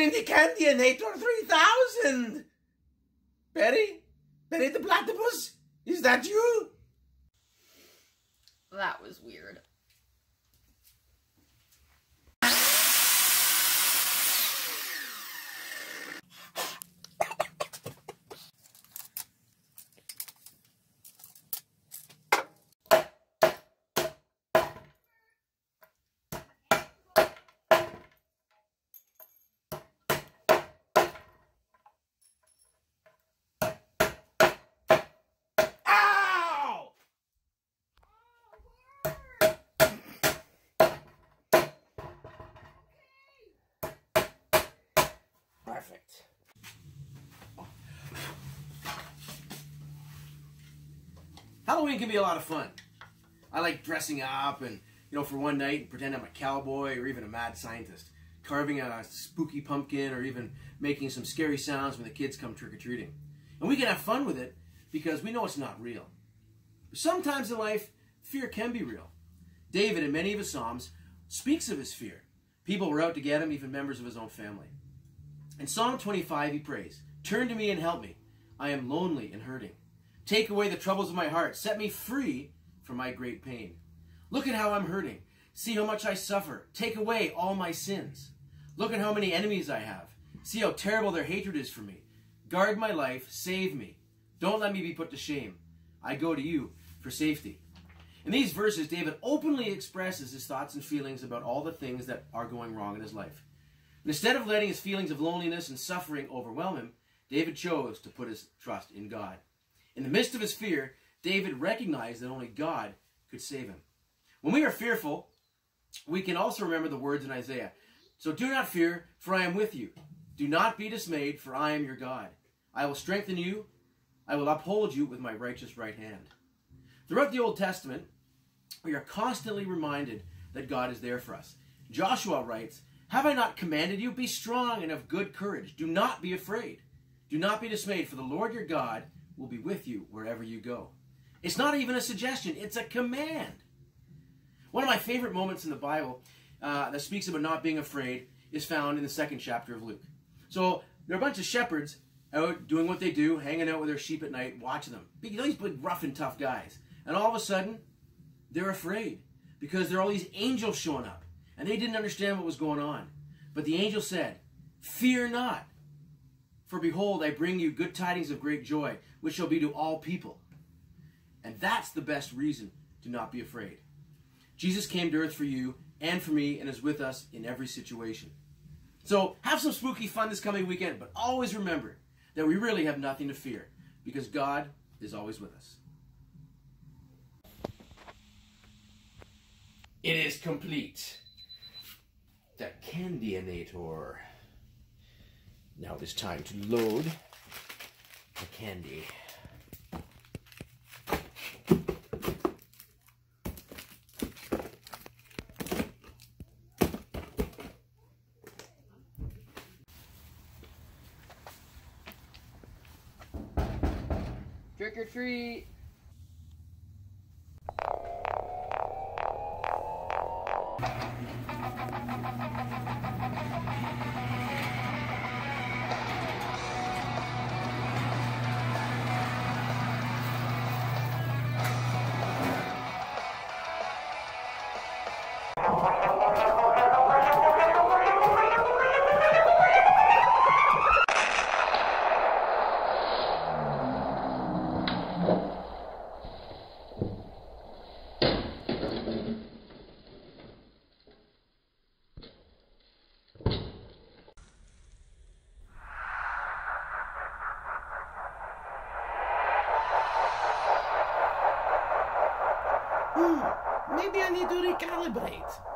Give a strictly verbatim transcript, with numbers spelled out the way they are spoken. in the Candyinator three thousand. Perry? Perry the Platypus? Is that you? That was weird. Perfect. Oh. Halloween can be a lot of fun. I like dressing up and, you know, for one night, pretend I'm a cowboy or even a mad scientist, carving out a spooky pumpkin or even making some scary sounds when the kids come trick-or-treating. And we can have fun with it because we know it's not real. But sometimes in life, fear can be real. David, in many of his Psalms, speaks of his fear. People were out to get him, even members of his own family. In Psalm twenty-five, he prays, "Turn to me and help me. I am lonely and hurting. Take away the troubles of my heart. Set me free from my great pain. Look at how I'm hurting. See how much I suffer. Take away all my sins. Look at how many enemies I have. See how terrible their hatred is for me. Guard my life. Save me. Don't let me be put to shame. I go to you for safety." In these verses, David openly expresses his thoughts and feelings about all the things that are going wrong in his life. And instead of letting his feelings of loneliness and suffering overwhelm him, David chose to put his trust in God. In the midst of his fear, David recognized that only God could save him. When we are fearful, we can also remember the words in Isaiah. "So do not fear, for I am with you. Do not be dismayed, for I am your God. I will strengthen you. I will uphold you with my righteous right hand." Throughout the Old Testament, we are constantly reminded that God is there for us. Joshua writes, "Have I not commanded you? Be strong and of good courage. Do not be afraid. Do not be dismayed, for the Lord your God will be with you wherever you go." It's not even a suggestion. It's a command. One of my favorite moments in the Bible uh, that speaks about not being afraid is found in the second chapter of Luke. So there are a bunch of shepherds out doing what they do, hanging out with their sheep at night, watching them. These big, rough and tough guys. And all of a sudden, they're afraid because there are all these angels showing up. And they didn't understand what was going on. But the angel said, "Fear not, for behold, I bring you good tidings of great joy, which shall be to all people." And that's the best reason to not be afraid. Jesus came to earth for you and for me and is with us in every situation. So have some spooky fun this coming weekend, but always remember that we really have nothing to fear because God is always with us. It is complete. The Candyinator. Now it is time to load the candy. Trick or treat. Maybe I need to recalibrate.